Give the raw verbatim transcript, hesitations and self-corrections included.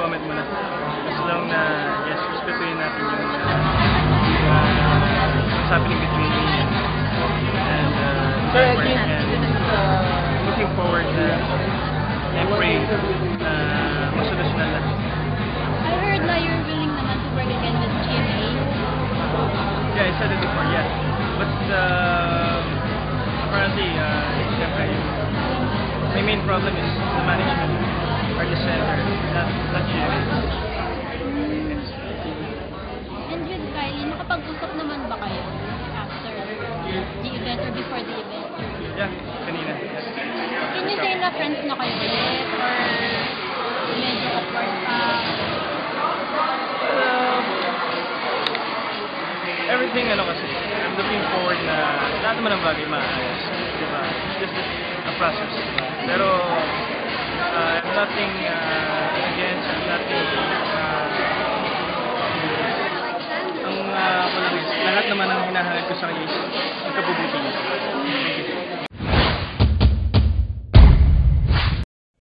comment muna. As long na, yes, respetuhin natin yung what's happening between me and Edward. And looking forward to and pray na masolusyonan natin. I heard na you're willing naman to work again with G M A. Yeah, I said it before, yeah. But uh, apparently, uh, it's different. My main problem is the management or the center, not, not you. And with Kylie, nakapag-usap naman ba kayo after the event or before the event? Yeah, kanina. Yes. Can you say na friends na kayo ulit or medyo support pa? Um, everything ano kasi, I'm looking forward na lahat naman ang bagay maayos. Diba? Just a process. Pero uh, nothing uh, against nothing uh, ang uh, lahat naman ang hinahangat ko sa kanya is ang kabubuti niya.